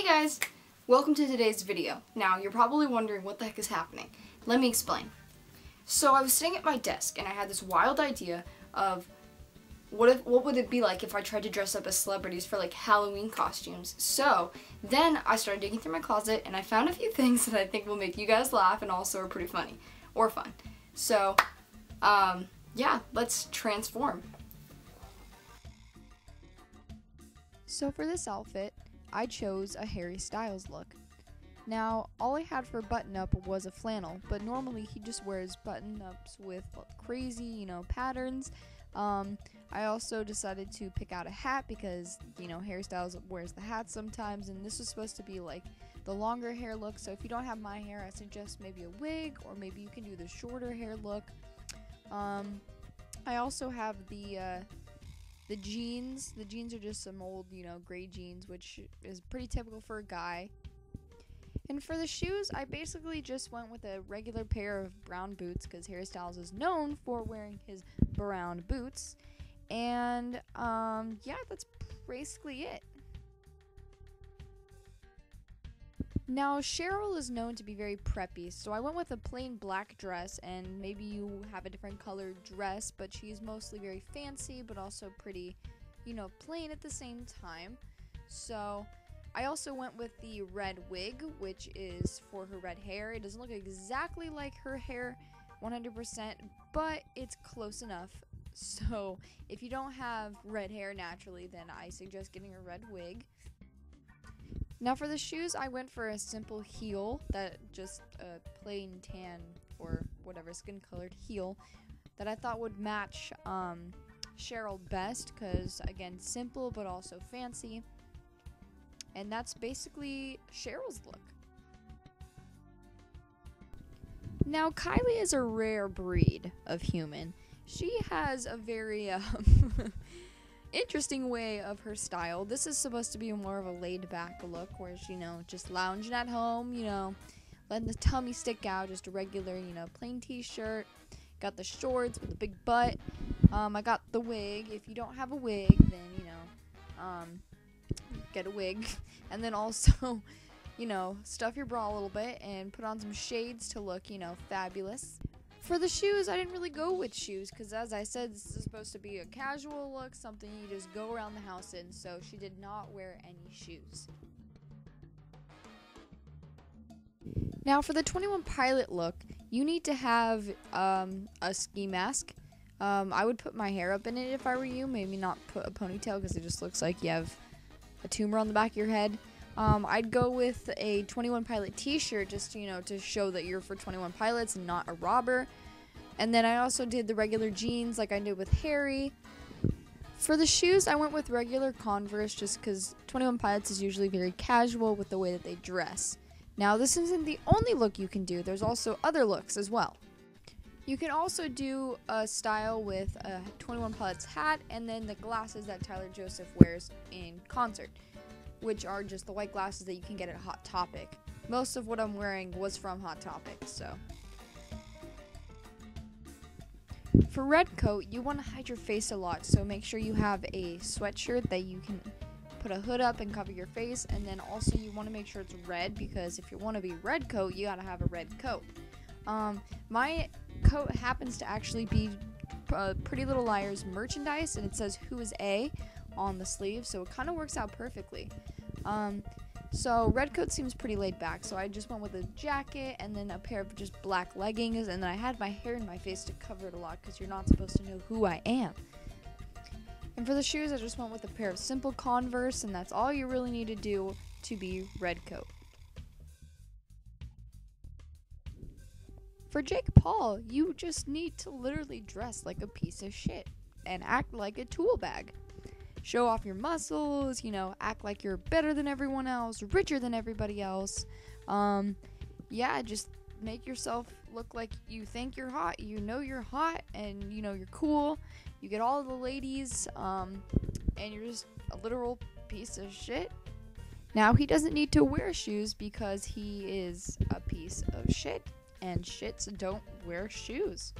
Hey guys, welcome to today's video. Now you're probably wondering what the heck is happening. Let me explain. So I was sitting at my desk and I had this wild idea of what would it be like if I tried to dress up as celebrities for like Halloween costumes. So then I started digging through my closet and I found a few things that I think will make you guys laugh and also are pretty funny or fun. So yeah, let's transform. So for this outfit, I chose a Harry Styles look. Now, all I had for button-up was a flannel, but normally he just wears button-ups with crazy, patterns. I also decided to pick out a hat because, Harry Styles wears the hat sometimes, and this was supposed to be like the longer hair look, so if you don't have my hair, I suggest maybe a wig, or maybe you can do the shorter hair look. I also have the jeans. The jeans are just some old, gray jeans, which is pretty typical for a guy. And for the shoes, I basically just went with a regular pair of brown boots because Harry Styles is known for wearing his brown boots. And, yeah, that's basically it. Now, Cheryl is known to be very preppy, so I went with a plain black dress, and maybe you have a different colored dress, but she's mostly very fancy, but also pretty, plain at the same time. So, I also went with the red wig, which is for her red hair. It doesn't look exactly like her hair 100%, but it's close enough. So, if you don't have red hair naturally, then I suggest getting a red wig. Now for the shoes, I went for a simple heel, that just a plain tan or whatever skin colored heel that I thought would match Cheryl best because, again, simple but also fancy. And that's basically Cheryl's look. Now Kylie is a rare breed of human. She has a very interesting way of her style. This is supposed to be more of a laid-back look where she, just lounging at home, letting the tummy stick out, just a regular, plain t-shirt. Got the shorts with the big butt. I got the wig. If you don't have a wig, then, get a wig. And then also, stuff your bra a little bit and put on some shades to look, fabulous. For the shoes, I didn't really go with shoes because, as I said, this is supposed to be a casual look, something you just go around the house in, so she did not wear any shoes. Now, for the 21 Pilot look, you need to have a ski mask. I would put my hair up in it if I were you, maybe not put a ponytail because it just looks like you have a tumor on the back of your head. I'd go with a 21 Pilot t-shirt just, to show that you're for 21 Pilots and not a robber. And then I also did the regular jeans like I did with Harry. For the shoes, I went with regular Converse just because 21 Pilots is usually very casual with the way that they dress. Now, this isn't the only look you can do. There's also other looks as well. You can also do a style with a 21 Pilots hat and then the glasses that Tyler Joseph wears in concert, which are just the white glasses that you can get at Hot Topic. Most of what I'm wearing was from Hot Topic, so. For red coat, you want to hide your face a lot, so make sure you have a sweatshirt that you can put a hood up and cover your face, and then also you want to make sure it's red, because if you want to be red coat, you gotta have a red coat. My coat happens to actually be Pretty Little Liars merchandise, and it says "Who is A?" on the sleeve, so it kind of works out perfectly. So red coat seems pretty laid back, so I just went with a jacket and then a pair of just black leggings, and then I had my hair in my face to cover it a lot because you're not supposed to know who I am. And for the shoes, I just went with a pair of simple Converse, and that's all you really need to do to be red coat. For Jake Paul, you just need to literally dress like a piece of shit and act like a tool bag. Show off your muscles, act like you're better than everyone else, richer than everybody else. Yeah, just make yourself look like you think you're hot, you're hot, and you're cool. You get all the ladies, and you're just a literal piece of shit. Now, he doesn't need to wear shoes because he is a piece of shit, and shits don't wear shoes.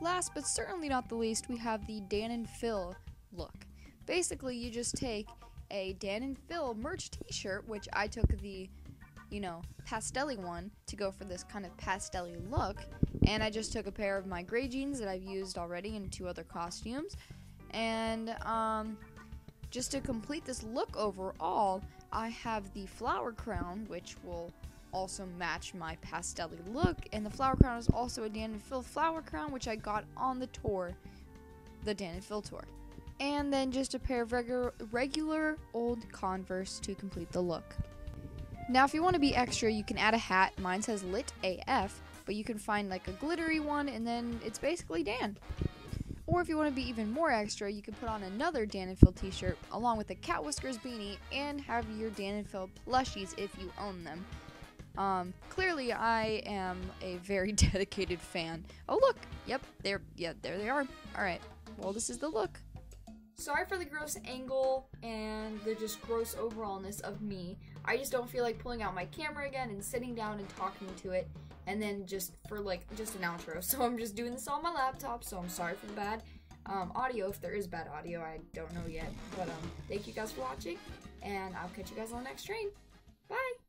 Last but certainly not the least, we have the Dan and Phil look. Basically, you just take a Dan and Phil merch t-shirt, which I took the, you know, pastel-y one to go for this kind of pastel-y look. And I just took a pair of my gray jeans that I've used already in two other costumes. And just to complete this look overall, I have the flower crown, which will also match my pastel-y look. And the flower crown is also a Dan and Phil flower crown, which I got on the tour, the Dan and Phil tour. And then just a pair of regular old Converse to complete the look. Now, if you want to be extra, you can add a hat. Mine says Lit AF, but you can find like a glittery one, and then it's basically Dan. Or if you want to be even more extra, you can put on another Dan and Phil t-shirt along with a cat whiskers beanie and have your Dan and Phil plushies if you own them. Clearly I am a very dedicated fan. Oh look, yep, there they are. Alright, well this is the look. Sorry for the gross angle and the just gross overallness of me. I just don't feel like pulling out my camera again and sitting down and talking to it and then just for like just an outro. So I'm just doing this on my laptop, so I'm sorry for the bad audio, if there is bad audio, I don't know yet. But thank you guys for watching, and I'll catch you guys on the next train. Bye!